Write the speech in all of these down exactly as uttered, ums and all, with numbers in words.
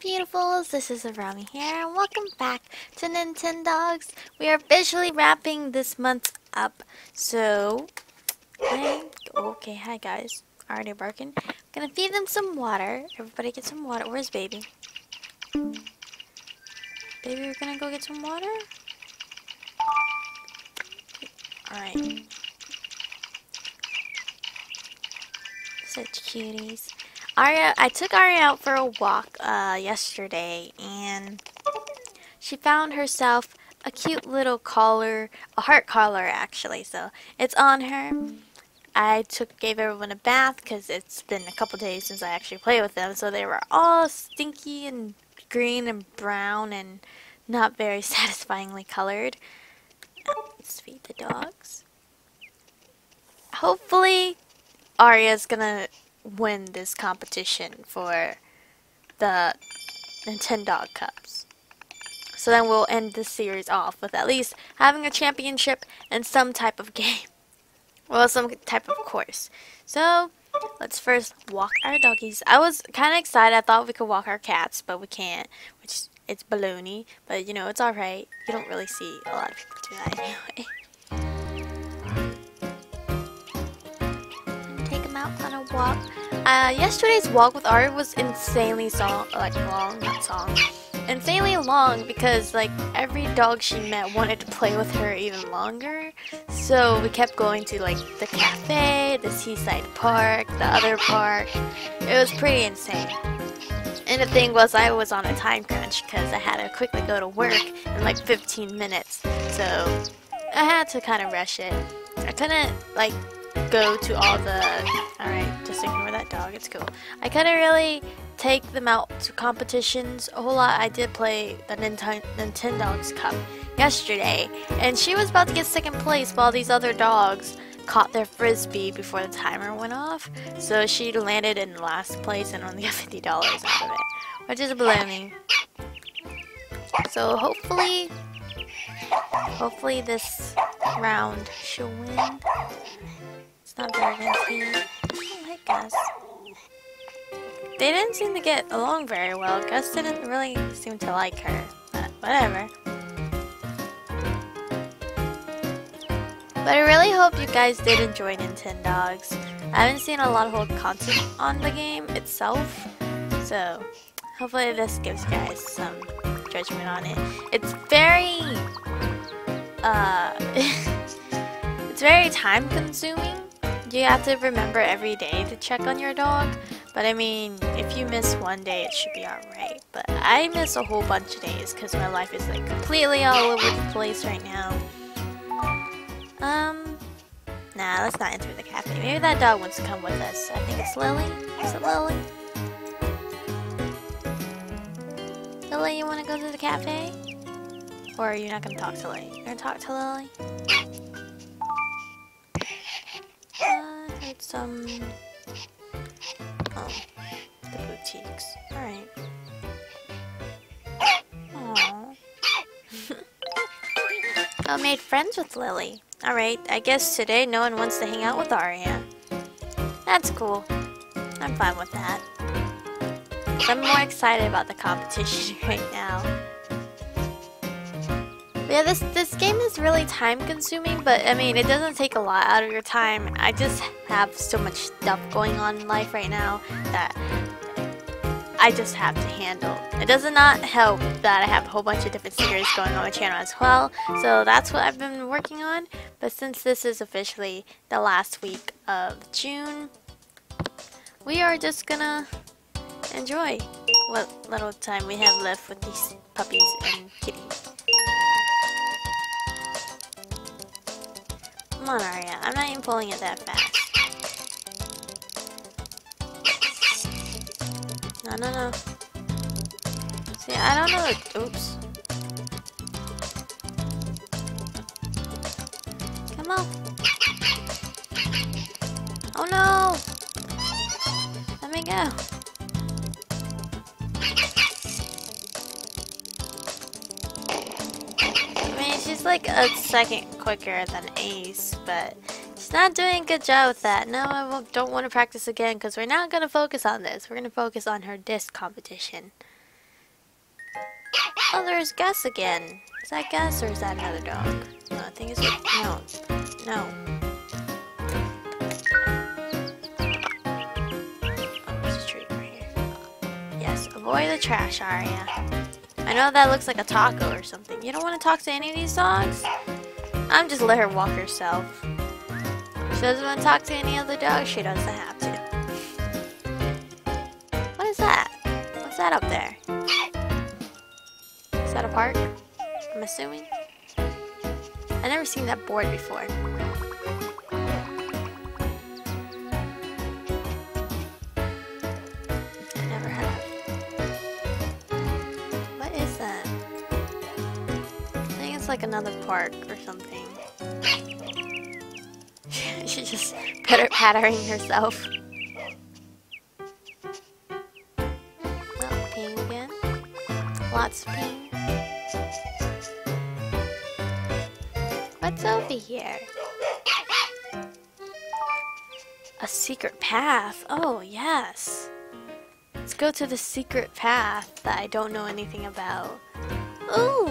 beautifuls, this is Arami here, and welcome back to Nintendogs. We are officially wrapping this month up, so, I, okay, hi guys, already barking. I'm gonna feed them some water, everybody get some water. Where's baby? Baby, you're gonna go get some water? Alright. Such cuties. Aria, I took Aria out for a walk uh, yesterday, and she found herself a cute little collar, a heart collar actually, so it's on her. I took gave everyone a bath because it's been a couple days since I actually played with them, so they were all stinky and green and brown and not very satisfyingly colored. Let's feed the dogs. Hopefully Aria's gonna win this competition for the Nintendo Cups. So then we'll end this series off with at least having a championship and some type of game. Well, some type of course. So, let's first walk our doggies. I was kind of excited. I thought we could walk our cats, but we can't. Which, it's baloney. But, you know, it's alright. You don't really see a lot of people do that anyway. On a walk. Uh, yesterday's walk with Aria was insanely song, like long, not song, insanely long because like every dog she met wanted to play with her even longer. So we kept going to like the cafe, the seaside park, the other park. It was pretty insane. And the thing was, I was on a time crunch because I had to quickly go to work in like fifteen minutes. So I had to kind of rush it. I couldn't like go to all the alright, just ignore that dog, it's cool. I couldn't really take them out to competitions a whole lot. I did play the Nintendogs Cup yesterday, and she was about to get second place while these other dogs caught their frisbee before the timer went off, so she landed in last place and only got fifty dollars out of it, which is blaming. So hopefully hopefully this round she'll win. Not very good. I like Gus. They didn't seem to get along very well. Gus didn't really seem to like her, but whatever. But I really hope you guys did enjoy Nintendogs. I haven't seen a lot of old content on the game itself, so hopefully this gives you guys some judgment on it. It's very, uh, it's very time consuming. You have to remember every day to check on your dog, but I mean, if you miss one day, it should be alright. But I miss a whole bunch of days because my life is like completely all over the place right now. Um, nah, let's not enter the cafe. Maybe that dog wants to come with us. I think it's Lily. Is it Lily? Lily, you want to go to the cafe? Or are you not going to talk to Lily? You're going to talk to Lily? Some oh, the boutiques. Alright. Aww. I made friends with Lily. Alright, I guess today no one wants to hang out with Aria. That's cool. I'm fine with that. I'm more excited about the competition right now. Yeah, this this game is really time consuming, but I mean, it doesn't take a lot out of your time. I just have so much stuff going on in life right now that I just have to handle. It does not help that I have a whole bunch of different series going on my channel as well, so that's what I've been working on. But since this is officially the last week of June, we are just gonna enjoy what little time we have left with these puppies and kitties. Come on, Aria. I'm not even pulling it that fast. No, no, no. See, I don't know what... Oops. Come on. Oh, no! Let me go. I mean, she's like a second quicker than Ace, but she's not doing a good job with that. No, I won't, don't want to practice again because we're not going to focus on this. We're going to focus on her disc competition. Oh, there's Gus again. Is that Gus or is that another dog? No, I think it's like, no, no. Oh, there's a tree right here. Yes, avoid the trash, Aria. I know that looks like a taco or something. You don't want to talk to any of these dogs? I'm just let her walk herself. She doesn't want to talk to any other dog. She doesn't have to. What is that? What's that up there? Is that a park? I'm assuming. I've never seen that board before. I never have. What is that? I think it's like another park or something. She's just pitter-pattering herself. Oh, ping again. Lots of ping. What's over here? A secret path. Oh, yes. Let's go to the secret path that I don't know anything about. Ooh,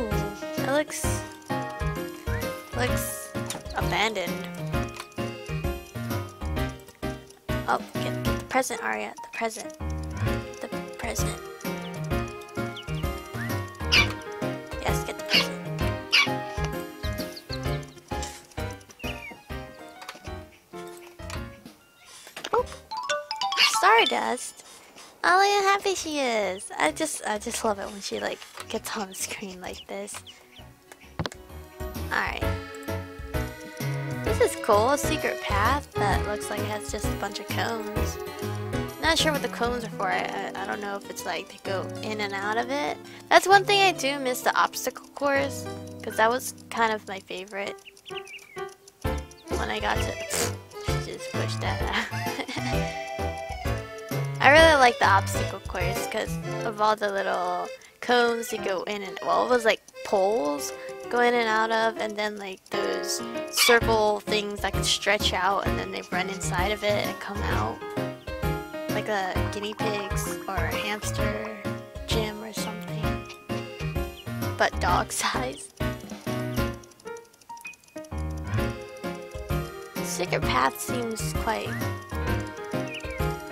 it looks... looks abandoned. Oh, get, get the present, Aria. The present. The present. Yes, get the present. Oh, Stardust. Oh, look how happy she is. I just, I just love it when she like gets on the screen like this. All right. This is cool, a secret path that looks like it has just a bunch of cones. Not sure what the cones are for. I, I, I don't know if it's like they go in and out of it. That's one thing I do miss, the obstacle course, because that was kind of my favorite. When I got to, pff, just push that out. I really like the obstacle course because of all the little cones you go in and, well, it was like poles. Go in and out of, and then like those circle things that can stretch out and then they run inside of it and come out like a guinea pigs or a hamster gym or something, but dog size. Secret path seems quite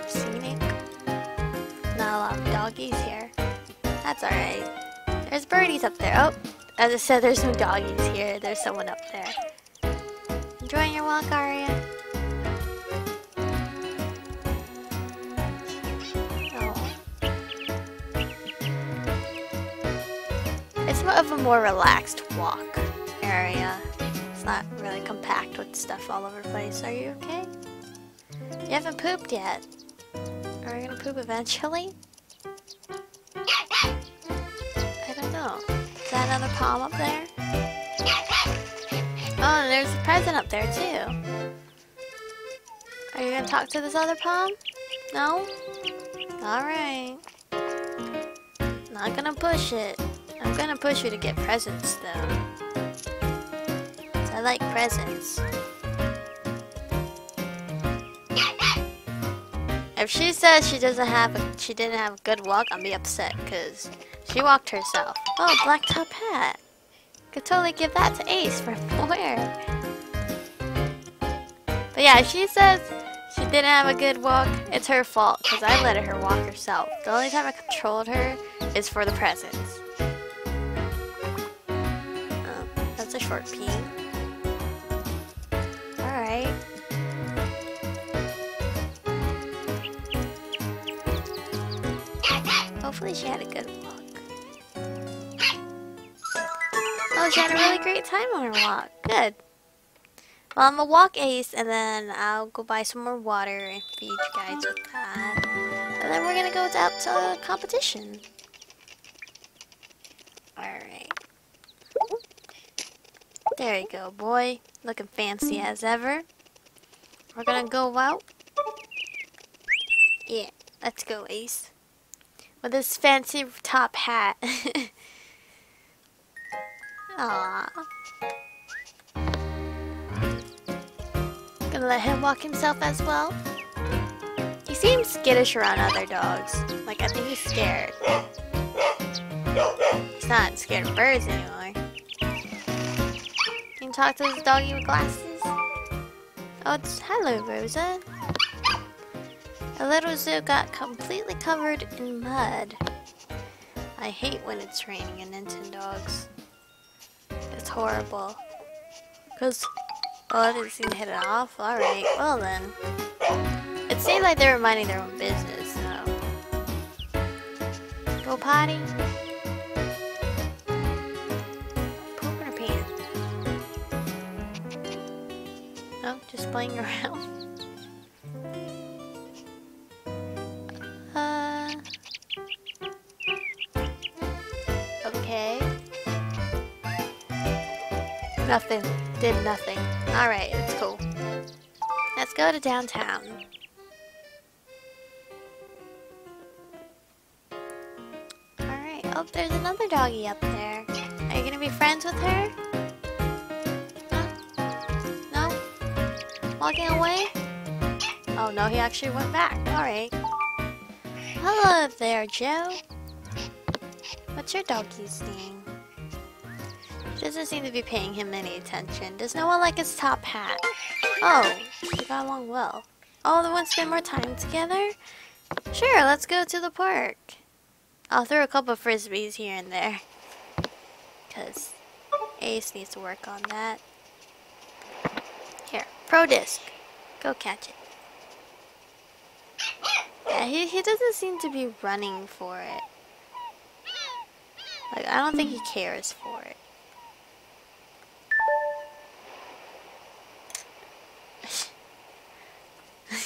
scenic. Not a lot of doggies here. That's alright. There's birdies up there. Oh, as I said, there's no doggies here. There's someone up there. Enjoying your walk, Aria. Oh. It's more of a more relaxed walk area. It's not really compact with stuff all over the place. Are you okay? You haven't pooped yet. Are you gonna poop eventually? I don't know. Is that another palm up there? Oh, and there's a present up there, too. Are you going to talk to this other palm? No? Alright. Not going to push it. I'm going to push you to get presents, though. I like presents. If she says she doesn't have a, she didn't have a good walk, I'll be upset, because... she walked herself. Oh, black top hat. Could totally give that to Ace for wear. But yeah, if she says she didn't have a good walk, it's her fault because I let her walk herself. The only time I controlled her is for the presents. Oh, that's a short pee. Alright. Hopefully she had a good walk. Oh, she had a really great time on her walk. Good. Well, I'm gonna walk Ace, and then I'll go buy some more water and feed you guys with that. And then we're gonna go out to a competition. Alright. There you go, boy. Looking fancy as ever. We're gonna go out. Yeah, let's go, Ace. With this fancy top hat. Aww. Gonna let him walk himself as well. He seems skittish around other dogs. Like, I think he's scared. He It's not scared of birds anymore. Can you talk to this doggy with glasses? Oh, it's hello, Rosa. A little zoo got completely covered in mud. I hate when it's raining in Nintendogs. It's horrible. Cause, oh, I didn't seem to hit it off. Alright, well then. It seemed like they were minding their own business, so. Go potty. Poop in her pants. Oh, just playing around. Nothing. Did nothing. Alright, it's cool. Let's go to downtown. Alright. Oh, there's another doggy up there. Are you gonna be friends with her? Huh? No? Walking away? Oh no, he actually went back. Alright. Hello there, Joe. What's your doggy's name? Doesn't seem to be paying him any attention. Does no one like his top hat? Oh, we got along well. Oh, they want to spend more time together? Sure, let's go to the park. I'll throw a couple of frisbees here and there. Because Ace needs to work on that. Here, pro disc. Go catch it. Yeah, he, he doesn't seem to be running for it. Like, I don't think he cares for it.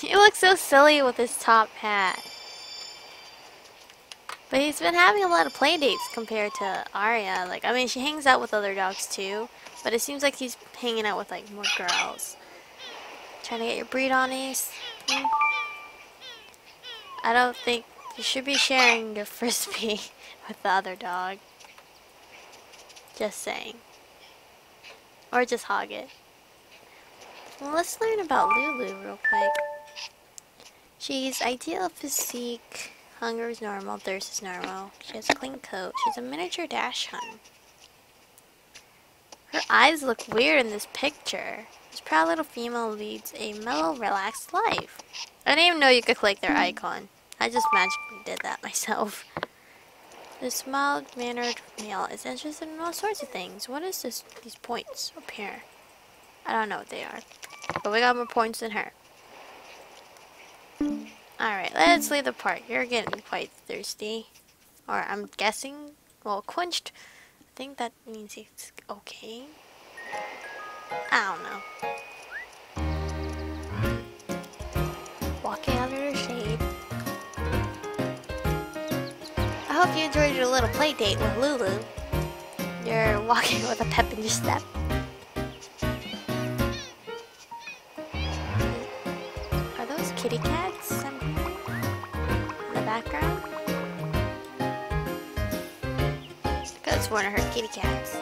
He looks so silly with his top hat. But he's been having a lot of play dates compared to Aria. Like, I mean, she hangs out with other dogs too, but it seems like he's hanging out with like more girls. Trying to get your breed on, Ace. Mm. I don't think you should be sharing your frisbee with the other dog. Just saying. Or just hog it. Well, let's learn about Lulu real quick. She's ideal physique, hunger is normal, thirst is normal, she has a clean coat, she's a miniature dash hun. Her eyes look weird in this picture. This proud little female leads a mellow, relaxed life. I didn't even know you could click their icon. I just magically did that myself. This mild-mannered male is interested in all sorts of things. What is this? These points up here? I don't know what they are, but we got more points than her. Alright, let's leave the park. You're getting quite thirsty. Or I'm guessing, well, quenched. I think that means it's okay. I don't know. Walking under the shade. I hope you enjoyed your little play date with Lulu. You're walking with a pep in your step. Kitty cats somewhere in the background. That's one of her kitty cats.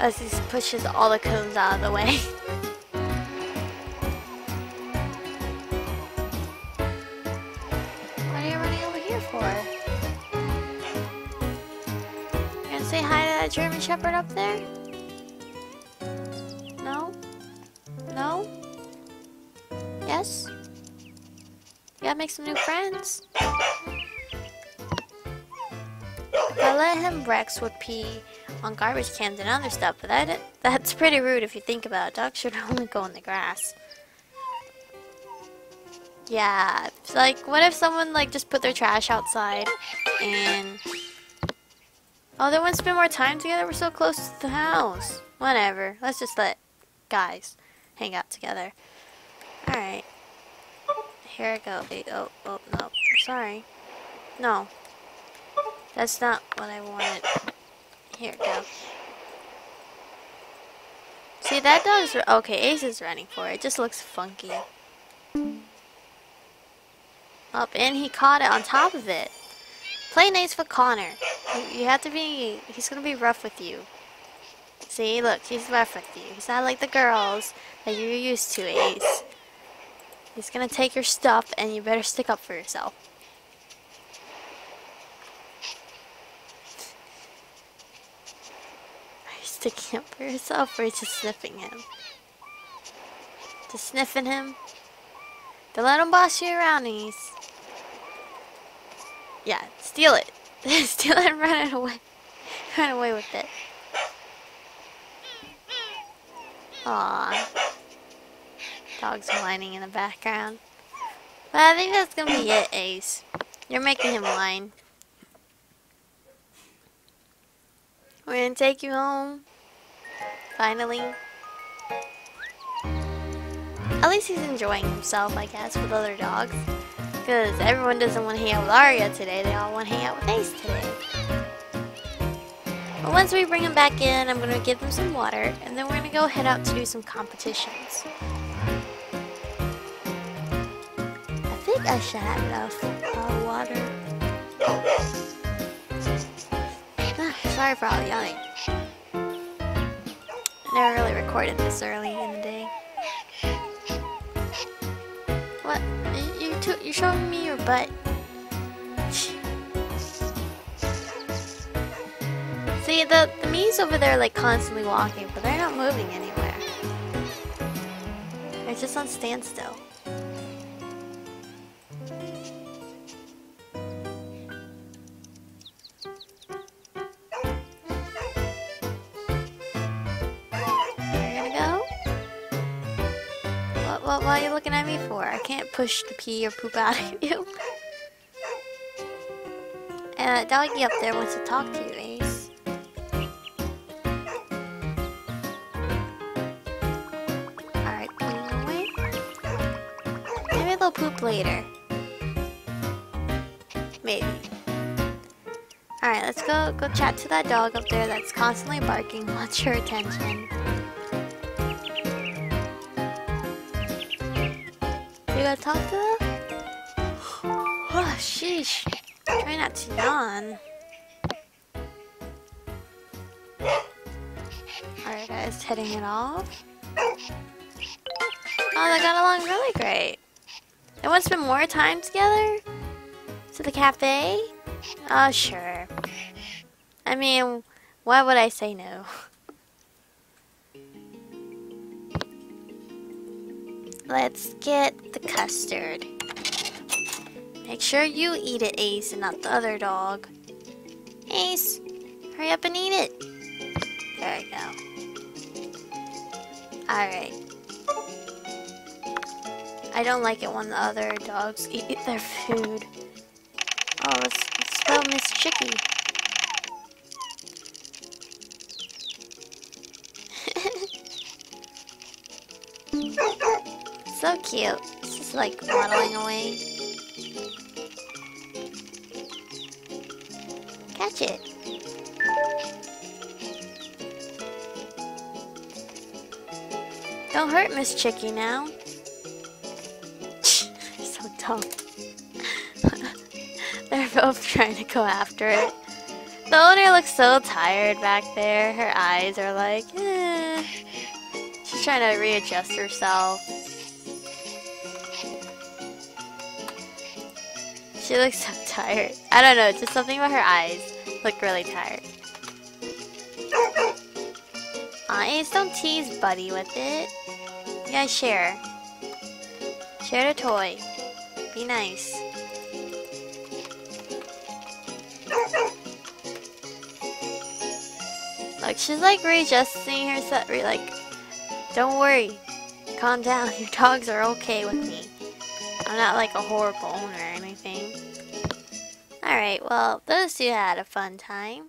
As he pushes all the cones out of the way. What are you running over here for? You gonna say hi to that German Shepherd up there? No? Yes? You gotta make some new friends. If I let him, Rex would pee on garbage cans and other stuff, but that that's pretty rude if you think about it. Dogs should only go in the grass. Yeah, it's like, what if someone like just put their trash outside and... Oh, they want to spend more time together? We're so close to the house. Whatever, let's just let guys hang out together. Alright. Here I go. Oh, oh, no. I'm sorry. No. That's not what I wanted. Here it goes. See, that dog's... Okay, Ace is running for it. It just looks funky. Up, and he caught it on top of it. Play nice for Connor. You have to be... He's gonna be rough with you. See, look, he's rough with you. He's not like the girls that you're used to, Ace. He's gonna take your stuff, and you better stick up for yourself. Are you sticking up for yourself, or are you just sniffing him? Just sniffing him? Don't let him boss you around, Ace. Yeah, steal it. Steal it and run it away. Run away with it. Aww. Dogs whining in the background. But I think that's gonna be it, Ace. You're making him whine. We're gonna take you home. Finally. At least he's enjoying himself, I guess, with other dogs. Because everyone doesn't want to hang out with Aria today. They all want to hang out with Ace today. But once we bring him back in, I'm going to give him some water. And then we're going to go head out to do some competitions. I think I should have enough uh, water. Ah, sorry for all the yelling. I never really recorded this early in the day. What? You're showing me your butt. See, the, the Mii's over there like constantly walking, but they're not moving anywhere. They're just on standstill. What are you looking at me for? I can't push the pee or poop out of you. And that doggy up there wants to talk to you, Ace. Alright, wait. Maybe they'll poop later. Maybe. Alright, let's go, go chat to that dog up there that's constantly barking. Wants your attention. You gotta talk to them? Oh, sheesh. Try not to yawn. Alright, guys, heading it off. Oh, they got along really great. They want to spend more time together? To the cafe? Oh, sure. I mean, why would I say no? Let's get the custard. Make sure you eat it, Ace, and not the other dog. Ace, hurry up and eat it. There we go. Alright. I don't like it when the other dogs eat their food. Oh, let's, let's spell Miss Chicky. So cute. This is like waddling away. Catch it. Don't hurt Miss Chicky now. So dumb. They're both trying to go after it. The owner looks so tired back there. Her eyes are like, eh. She's trying to readjust herself. She looks so tired. I don't know, just something about her eyes look really tired. Aw, Ace, don't tease Buddy with it. You gotta share. Share the toy. Be nice. Look, she's like readjusting herself. Like, don't worry. Calm down. Your dogs are okay with me. I'm not like a horrible owner or anything. Alright, well, those two had a fun time.